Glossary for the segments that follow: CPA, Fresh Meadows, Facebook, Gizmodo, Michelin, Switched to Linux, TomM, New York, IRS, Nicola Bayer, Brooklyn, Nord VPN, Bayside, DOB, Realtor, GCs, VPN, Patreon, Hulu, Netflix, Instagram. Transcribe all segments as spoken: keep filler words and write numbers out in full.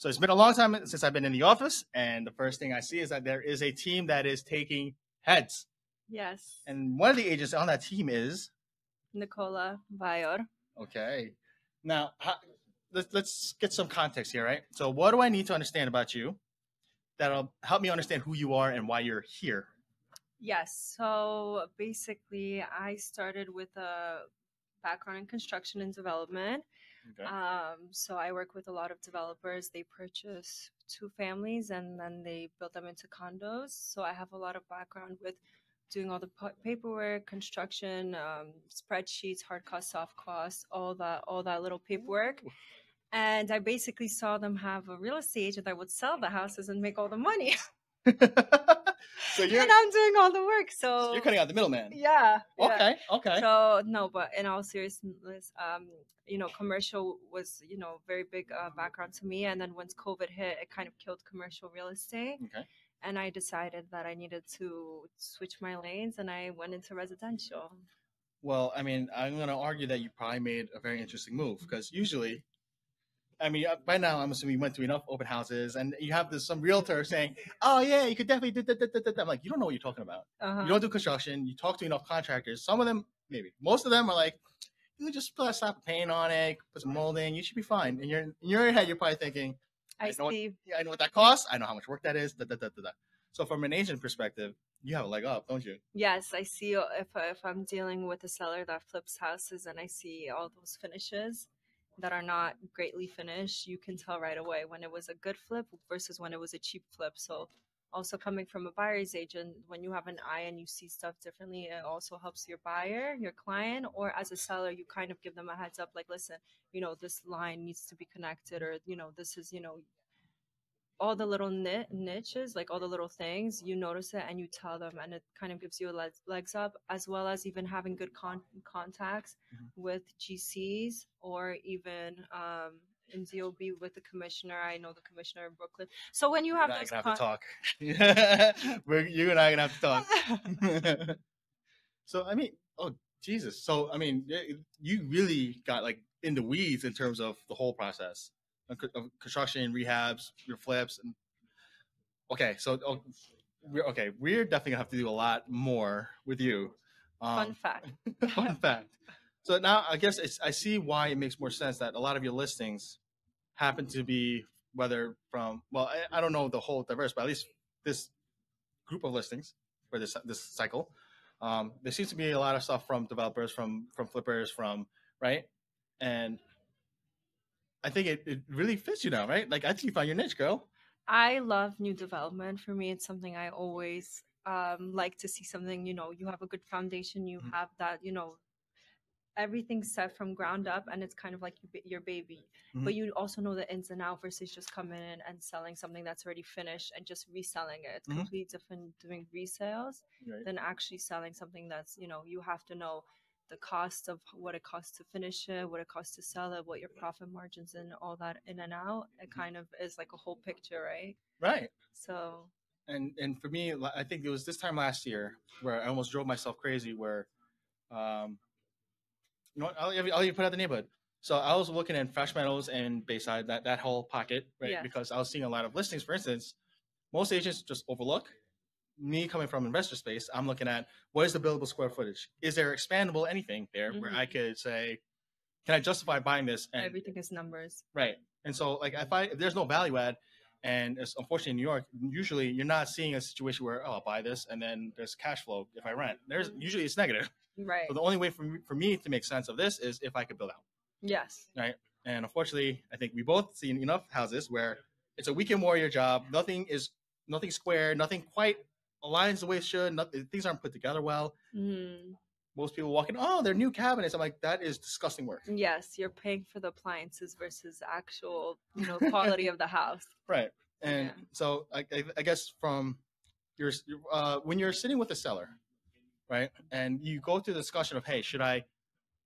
So it's been a long time since I've been in the office, and the first thing I see is that there is a team that is taking heads. Yes. And one of the agents on that team is Nicola Bayer. Okay. Now, how, let's, let's get some context here, right? So what do I need to understand about you that'll help me understand who you are and why you're here? Yes. So basically, I started with a background in construction and development. Okay. Um, so I work with a lot of developers. They purchase two families and then they build them into condos. So I have a lot of background with doing all the paperwork, construction, um, spreadsheets, hard costs, soft costs, all that, all that little paperwork. And I basically saw them have a real estate agent that would sell the houses and make all the money. So you're, and I'm doing all the work. So, so you're cutting out the middleman. Yeah. Okay. Yeah. Okay. So no, but in all seriousness, um, you know, commercial was, you know, very big uh, background to me. And then once COVID hit, it kind of killed commercial real estate. Okay. And I decided that I needed to switch my lanes, and I went into residential. Well, I mean, I'm going to argue that you probably made a very interesting move, because usually, I mean, by now, I'm assuming you went to enough open houses, and you have this some realtor saying, oh, yeah, you could definitely do that, that, that, that. I'm like, you don't know what you're talking about. Uh-huh. You don't do construction. You talk to enough contractors. Some of them, maybe. Most of them are like, you can just slap some paint on it, put some molding. You should be fine. And you're, in your head, you're probably thinking, I, I, know what, yeah, I know what that costs. I know how much work that is. Da, da, da, da, da. So from an agent perspective, you have a leg up, don't you? Yes, I see if, if I'm dealing with a seller that flips houses and I see all those finishes that are not greatly finished, you can tell right away when it was a good flip versus when it was a cheap flip. So also coming from a buyer's agent, when you have an eye and you see stuff differently, it also helps your buyer, your client, or as a seller, you kind of give them a heads up, like, listen, you know, this line needs to be connected, or, you know, this is, you know, all the little niches, like all the little things, you notice it and you tell them, and it kind of gives you a legs up, as well as even having good con contacts mm-hmm. with G Cs or even um, in D O B with the commissioner. I know the commissioner in Brooklyn. So when you have those, have to talk. We're, you and I are gonna have to talk. So I mean, oh Jesus! So I mean, you really got like in the weeds in terms of the whole process. Of construction, rehabs, your flips. And... Okay, so oh, we're, okay, we're definitely gonna have to do a lot more with you. Um, fun fact. Fun fact. So now I guess it's, I see why it makes more sense that a lot of your listings happen to be whether from well, I, I don't know the whole diverse, but at least this group of listings for this this cycle, um, there seems to be a lot of stuff from developers, from from flippers, from right and. I think it, it really fits you now, right? Like, I think you found your niche, girl. I love new development. For me, it's something I always um, like to see something, you know, you have a good foundation, you mm-hmm. have that, you know, everything set from ground up, and it's kind of like your baby. Mm-hmm. But you also know the ins and outs versus just coming in and selling something that's already finished and just reselling it. It's mm-hmm. completely different doing resales right. than actually selling something that's, you know, you have to know the cost of what it costs to finish it, what it costs to sell it, what your profit margins and all that in and out. It kind of is like a whole picture, right? Right. So. And and for me, I think it was this time last year where I almost drove myself crazy where, um, you know what, I'll, I'll even put out the neighborhood. So I was looking at Fresh Meadows and Bayside, that, that whole pocket, right? Yeah. Because I was seeing a lot of listings, for instance, most agents just overlook. Me coming from investor space, I'm looking at what is the billable square footage? Is there expandable anything there mm-hmm. where I could say, can I justify buying this? And everything is numbers. Right. And so like if I if there's no value add, and it's unfortunately in New York, usually you're not seeing a situation where, oh, I'll buy this and then there's cash flow if I rent. There's usually it's negative. Right. So the only way for me, for me to make sense of this is if I could build out. Yes. Right. And unfortunately, I think we both seen enough houses where it's a weekend warrior job, nothing is nothing square, nothing quite aligns the way it should. Nothing, things aren't put together well. Mm. Most people walk in, oh, they're new cabinets. I'm like, that is disgusting work. Yes, you're paying for the appliances versus actual, you know, quality of the house. Right. And yeah. so I, I guess from your, uh, when you're sitting with a seller, right, and you go through the discussion of, hey, should I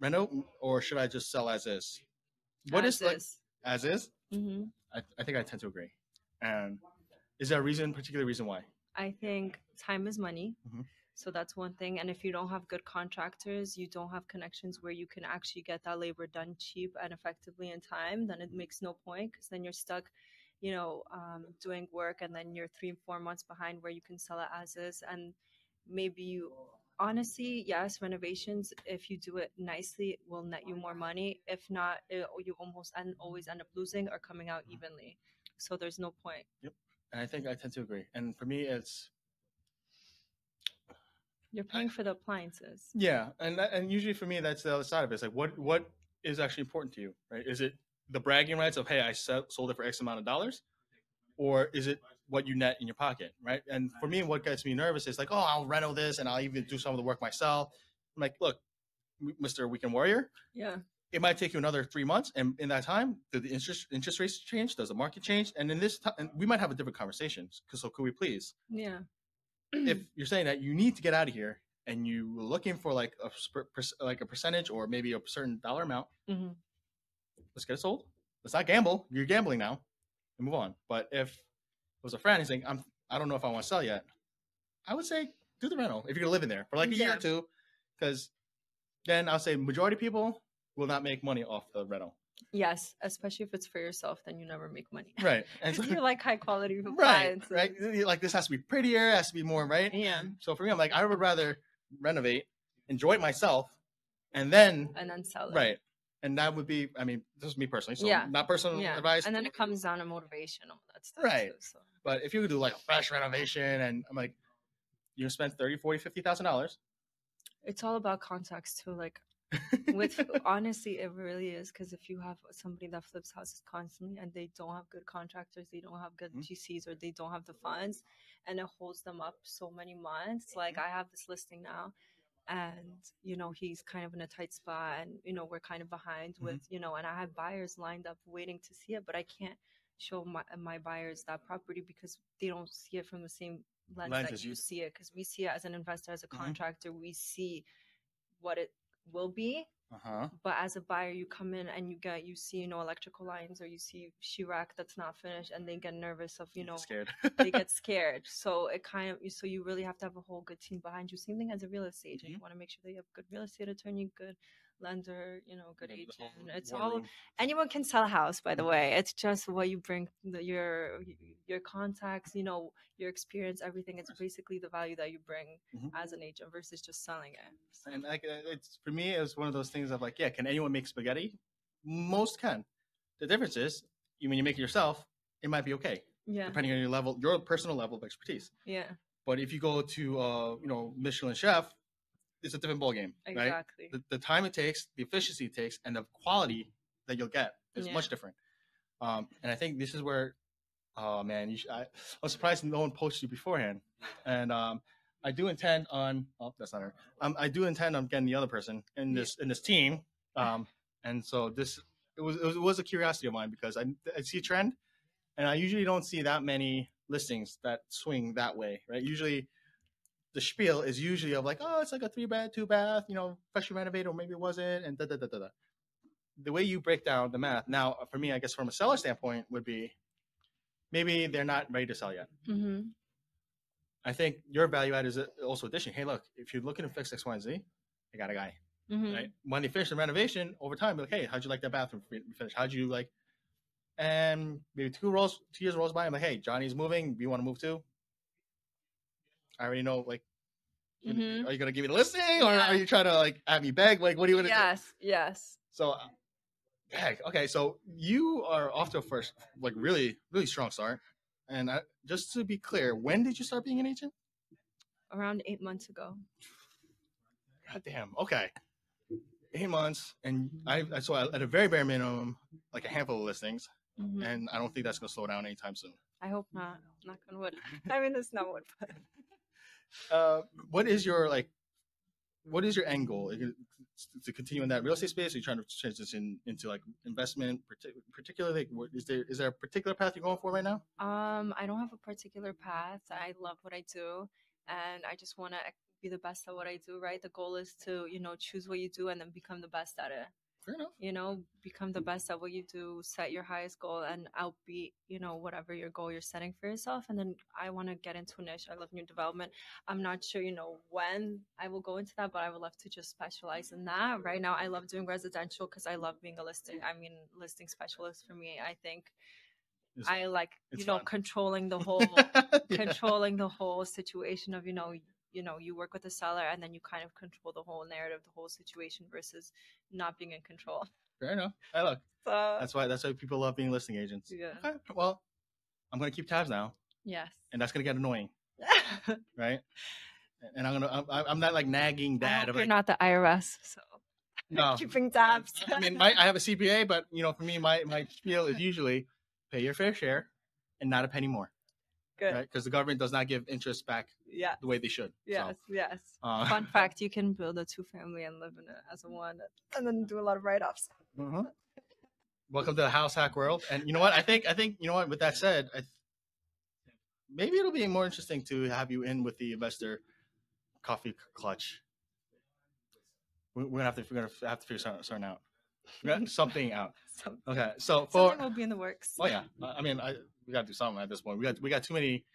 reno or should I just sell as is? What as is, is. Like, as is? Mm-hmm. I, I think I tend to agree. And is there a reason, particular reason why? I think time is money. Mm-hmm. So that's one thing. And if you don't have good contractors, you don't have connections where you can actually get that labor done cheap and effectively in time, then it makes no point because then you're stuck you know, um, doing work, and then you're three, four months behind where you can sell it as is. And maybe you, honestly, yes, renovations, if you do it nicely, will net you more money. If not, it, you almost and always end up losing or coming out evenly. So there's no point. Yep. And I think I tend to agree. And for me, it's, you're paying for the appliances. Yeah. And that, and usually for me, that's the other side of it. It's like, what, what is actually important to you, right? Is it the bragging rights of, hey, I sold it for X amount of dollars? Or is it what you net in your pocket, right? And for me, what gets me nervous is like, oh, I'll reno this and I'll even do some of the work myself. I'm like, look, Mister Weekend Warrior. Yeah. It might take you another three months. And in that time, do the interest interest rates change? Does the market change? And in this time, we might have a different conversation. So could we please? Yeah. If you're saying that you need to get out of here and you were looking for like a, like a percentage or maybe a certain dollar amount, mm-hmm. let's get it sold. Let's not gamble. You're gambling now and move on. But if it was a friend who's saying, I'm, I don't know if I want to sell yet, I would say do the rental if you're going to live in there for like a yeah. year or two. Because then I'll say majority of people will not make money off the rental. Yes, especially if it's for yourself, then you never make money. Right. And so, you like high quality appliances. Right, right. Like this has to be prettier, it has to be more, right? Yeah. So for me, I'm like, I would rather renovate, enjoy it myself, and then and then sell it. Right. And that would be, I mean, this is me personally. So yeah. not personal yeah. advice. And then it comes down to motivation, all that stuff. Right. Too, so. But if you could do like a fresh renovation and I'm like, you spend thirty, forty, fifty thousand dollars. It's all about context too. Like with honestly, it really is, because if you have somebody that flips houses constantly and they don't have good contractors, they don't have good mm-hmm. G Cs, or they don't have the funds, and it holds them up so many months. Like I have this listing now, and you know he's kind of in a tight spot, and you know we're kind of behind mm-hmm. with you know, and I have buyers lined up waiting to see it, but I can't show my my buyers that property because they don't see it from the same lens, lens that you see it, because we see it as an investor, as a contractor, mm-hmm. we see what it will be, uh-huh. but as a buyer, you come in and you get you see you know electrical lines, or you see sheetrock that's not finished, and they get nervous of you know scared. They get scared. So it kind of so you really have to have a whole good team behind you. Same thing as a real estate agent. Mm-hmm. You want to make sure that you have good real estate attorney, good lender, you know, good agent. It's all room. Anyone can sell a house, by the way. It's just what you bring, the, your your contacts, you know, your experience, everything. It's basically the value that you bring mm-hmm. as an agent versus just selling it. So. And I, it's for me, it was one of those things of like, yeah, can anyone make spaghetti? Most can. The difference is, when you make it yourself, it might be okay, yeah, depending on your level, your personal level of expertise. Yeah. But if you go to, uh, you know, Michelin chef. It's a different ballgame, right? Exactly. The, the time it takes, the efficiency it takes, and the quality that you'll get is yeah. much different. Um, and I think this is where, oh man, you should, I, I was surprised no one posted you beforehand. And um, I do intend on, oh, that's not her. Um, I do intend on getting the other person in this yeah. in this team. Um, and so this it was, it was it was a curiosity of mine because I I see a trend, and I usually don't see that many listings that swing that way, right? Usually. The spiel is usually of like, oh, it's like a three bed, two bath, you know, freshly renovated, or maybe it wasn't, and da da da da da. The way you break down the math now, for me, I guess from a seller standpoint, would be maybe they're not ready to sell yet. Mm-hmm. I think your value add is also addition. Hey, look, if you're looking to fix X, Y, and Z, I got a guy. Mm-hmm. Right? When they finish the renovation, over time, be like, hey, how'd you like that bathroom finish? How'd you like? And maybe two rolls, two years rolls by. I'm like, hey, Johnny's moving. You want to move too? I already know, like, mm-hmm. are you going to give me the listing or yeah. are you trying to, like, have me beg? Like, what do you want to yes, do? Yes, yes. So, heck, okay, so you are off to a first, like, really, really strong start. And I, just to be clear, when did you start being an agent? Around eight months ago. God damn, okay. Eight months. And I, I so I, at a very bare minimum, like a handful of listings. Mm-hmm. And I don't think that's going to slow down anytime soon. I hope not. Knock on wood. I mean, it's not wood, but... Uh, what is your like? What is your end goal? To continue in that real estate space? Are you trying to transition into like investment, particularly? Like, is there is there a particular path you're going for right now? Um, I don't have a particular path. I love what I do, and I just want to be the best at what I do. Right? The goal is to you know choose what you do and then become the best at it. Fair enough. You know, become the best at what you do. Set your highest goal and outbeat, you know, whatever your goal you're setting for yourself. And then I want to get into a niche. I love new development. I'm not sure, you know, when I will go into that, but I would love to just specialize in that. Right now, I love doing residential because I love being a listing. I mean, listing specialist for me, I think It's, I like, you know, fun. controlling the whole, yeah. controlling the whole situation of, you know, you know, you work with a seller and then you kind of control the whole narrative, the whole situation versus not being in control. Fair enough. I look, so, that's why, that's why people love being listing agents. Yeah. Okay, well, I'm going to keep tabs now. Yes. And that's going to get annoying. Right. And I'm going to, I'm, I'm not like nagging dad. I hope you're like, not the I R S. So. No. Keeping tabs. I mean, my, I have a C P A, but you know, for me, my, my spiel is usually pay your fair share and not a penny more. Good. Right? Because the government does not give interest back yeah. the way they should. Yes, so, yes. Uh, Fun fact, you can build a two-family and live in it as a one and then do a lot of write-offs. Mm-hmm. Welcome to the house hack world. And you know what? I think, I think you know what, with that said, I, maybe it'll be more interesting to have you in with the investor coffee clutch. We're going to have to, we're gonna have to figure something out. We got something out. Something. Okay, so for something will be in the works. Oh yeah, I mean, I, we got to do something at this point. We got we got too many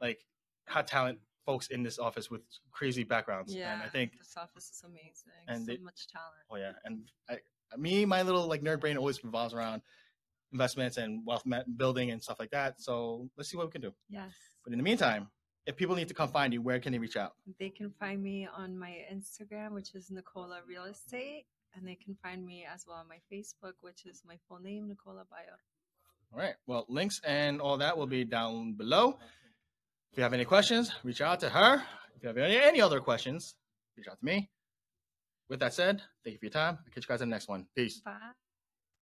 like hot talent folks in this office with crazy backgrounds. Yeah, and I think this office is amazing. And so they, much talent. Oh yeah, and I, me, my little like nerd brain always revolves around investments and wealth building and stuff like that. So let's see what we can do. Yes. But in the meantime, if people need to come find you, where can they reach out? They can find me on my Instagram, which is Nicola Real Estate. And they can find me as well on my Facebook, which is my full name, Nicola Bayer. All right. Well, links and all that will be down below. If you have any questions, reach out to her. If you have any, any other questions, reach out to me. With that said, thank you for your time. I'll catch you guys in the next one. Peace. Bye.